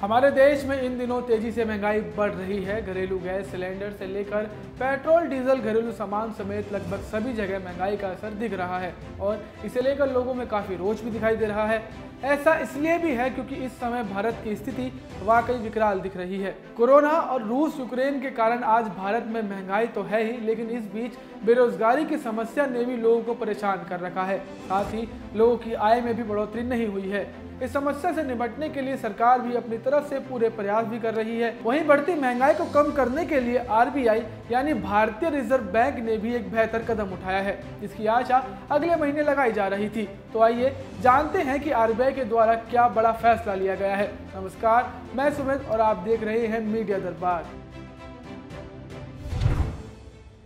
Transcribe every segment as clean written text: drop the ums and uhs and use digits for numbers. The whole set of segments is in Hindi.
हमारे देश में इन दिनों तेजी से महंगाई बढ़ रही है। घरेलू गैस सिलेंडर से लेकर पेट्रोल डीजल घरेलू सामान समेत लगभग सभी जगह महंगाई का असर दिख रहा है और इसे लेकर लोगों में काफ़ी रोष भी दिखाई दे रहा है। ऐसा इसलिए भी है क्योंकि इस समय भारत की स्थिति वाकई विकराल दिख रही है। कोरोना और रूस यूक्रेन के कारण आज भारत में महंगाई तो है ही, लेकिन इस बीच बेरोजगारी की समस्या ने भी लोगों को परेशान कर रखा है। साथ ही लोगों की आय में भी बढ़ोतरी नहीं हुई है। इस समस्या से निपटने के लिए सरकार भी अपनी तरफ से पूरे प्रयास भी कर रही है। वहीं बढ़ती महंगाई को कम करने के लिए आरबीआई यानी भारतीय रिजर्व बैंक ने भी एक बेहतर कदम उठाया है, जिसकी आशा अगले महीने लगाई जा रही थी। तो आइए जानते हैं कि आरबीआई के द्वारा क्या बड़ा फैसला लिया गया है। नमस्कार, मैं सुमित और आप देख रहे हैं मीडिया दरबार।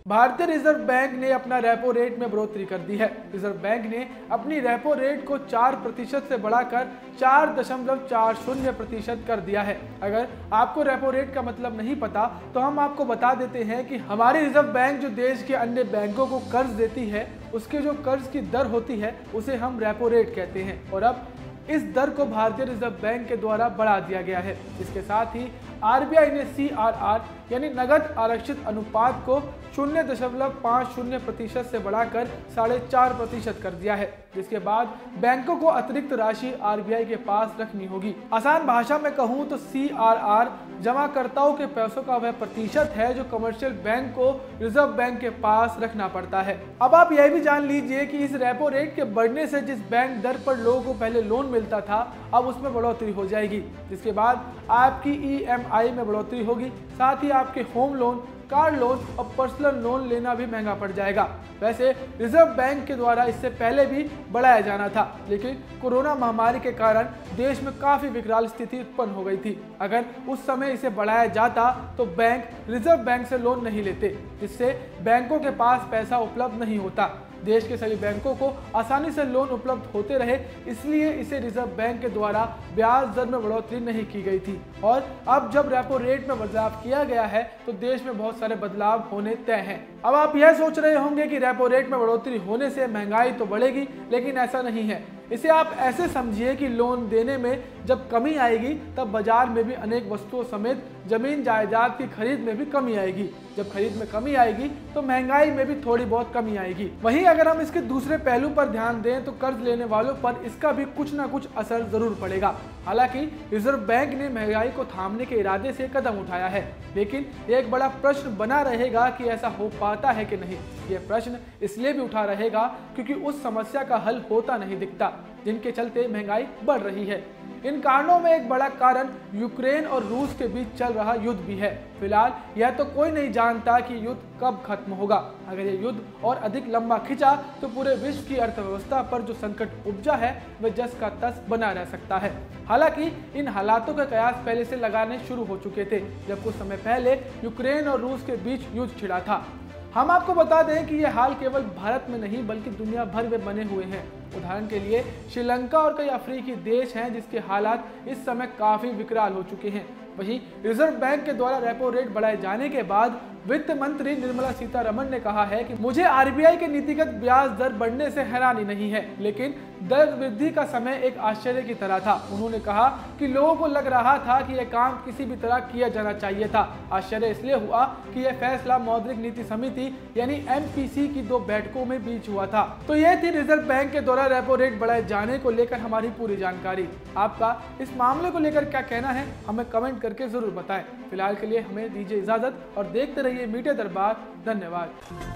भारतीय रिजर्व बैंक ने अपना रेपो रेट में बढ़ोतरी कर दी है। रिजर्व बैंक ने अपनी रेपो रेट को 4% से बढ़ाकर 4.40% कर दिया है। अगर आपको रेपो रेट का मतलब नहीं पता तो हम आपको बता देते हैं कि हमारी रिजर्व बैंक जो देश के अन्य बैंकों को कर्ज देती है, उसके जो कर्ज की दर होती है उसे हम रेपो रेट कहते हैं और अब इस दर को भारतीय रिजर्व बैंक के द्वारा बढ़ा दिया गया है। इसके साथ ही आरबीआई ने CRR यानी नगद आरक्षित अनुपात को 0.50% से बढ़ाकर 4.5% कर दिया है, जिसके बाद बैंकों को अतिरिक्त राशि आरबीआई के पास रखनी होगी। आसान भाषा में कहूँ तो CRR जमाकर्ताओं के पैसों का वह प्रतिशत है जो कमर्शियल बैंक को रिजर्व बैंक के पास रखना पड़ता है। अब आप यह भी जान लीजिए कि इस रेपो रेट के बढ़ने से जिस बैंक दर पर लोगों को पहले लोन मिलता था, अब उसमें बढ़ोतरी हो जाएगी, जिसके बाद आपकी EMI में बढ़ोतरी होगी। साथ ही आपके होम लोन, कार लोन और पर्सनल लोन लेना भी महंगा पड़ जाएगा। वैसे रिजर्व बैंक के द्वारा इससे पहले भी बढ़ाया जाना था, लेकिन कोरोना महामारी के कारण देश में काफ़ी विकराल स्थिति उत्पन्न हो गई थी। अगर उस समय इसे बढ़ाया जाता तो बैंक रिजर्व बैंक से लोन नहीं लेते, जिससे बैंकों के पास पैसा उपलब्ध नहीं होता। देश के सभी बैंकों को आसानी से लोन उपलब्ध होते रहे, इसलिए इसे रिजर्व बैंक के द्वारा ब्याज दर में बढ़ोतरी नहीं की गई थी। और अब जब रेपो रेट में बदलाव किया गया है तो देश में बहुत सारे बदलाव होने तय हैं। अब आप यह सोच रहे होंगे कि रेपो रेट में बढ़ोतरी होने से महंगाई तो बढ़ेगी, लेकिन ऐसा नहीं है। इसे आप ऐसे समझिए कि लोन देने में जब कमी आएगी तब बाजार में भी अनेक वस्तुओं समेत जमीन जायदाद की खरीद में भी कमी आएगी। जब खरीद में कमी आएगी तो महंगाई में भी थोड़ी बहुत कमी आएगी। वहीं अगर हम इसके दूसरे पहलू पर ध्यान दें तो कर्ज लेने वालों पर इसका भी कुछ ना कुछ असर जरूर पड़ेगा। हालांकि रिजर्व बैंक ने महंगाई को थामने के इरादे से कदम उठाया है, लेकिन एक बड़ा प्रश्न बना रहेगा कि ऐसा हो पाता है कि नहीं। यह प्रश्न इसलिए भी उठा रहेगा क्योंकि उस समस्या का हल होता नहीं दिखता, जिनके चलते महंगाई बढ़ रही है। इन कारणों में एक बड़ा कारण यूक्रेन और रूस के बीच चल रहा युद्ध भी है। फिलहाल यह तो कोई नहीं जानता कि युद्ध कब खत्म होगा। अगर ये युद्ध और अधिक लंबा खिंचा तो पूरे विश्व की अर्थव्यवस्था पर जो संकट उपजा है वह जस का तस बना रह सकता है। हालांकि इन हालातों का कयास पहले से लगाने शुरू हो चुके थे, जब कुछ समय पहले यूक्रेन और रूस के बीच युद्ध छिड़ा था। हम आपको बता दें कि यह हाल केवल भारत में नहीं बल्कि दुनिया भर में बने हुए हैं। उदाहरण के लिए श्रीलंका और कई अफ्रीकी देश हैं जिसके हालात इस समय काफ़ी विकराल हो चुके हैं। वहीं रिजर्व बैंक के द्वारा रेपो रेट बढ़ाए जाने के बाद वित्त मंत्री निर्मला सीतारमण ने कहा है कि मुझे आरबीआई के नीतिगत ब्याज दर बढ़ने से हैरानी नहीं है, लेकिन दर वृद्धि का समय एक आश्चर्य की तरह था। उन्होंने कहा कि लोगों को लग रहा था कि यह काम किसी भी तरह किया जाना चाहिए था। आश्चर्य इसलिए हुआ कि यह फैसला मौद्रिक नीति समिति यानी MPC की 2 बैठकों में बीच हुआ था। तो यह थी रिजर्व बैंक के द्वारा रेपो रेट बढ़ाए जाने को लेकर हमारी पूरी जानकारी। आपका इस मामले को लेकर क्या कहना है हमें कमेंट करके जरूर बताएं। फिलहाल के लिए हमें दीजिए इजाजत और देखते रहिए मीडिया दरबार। धन्यवाद।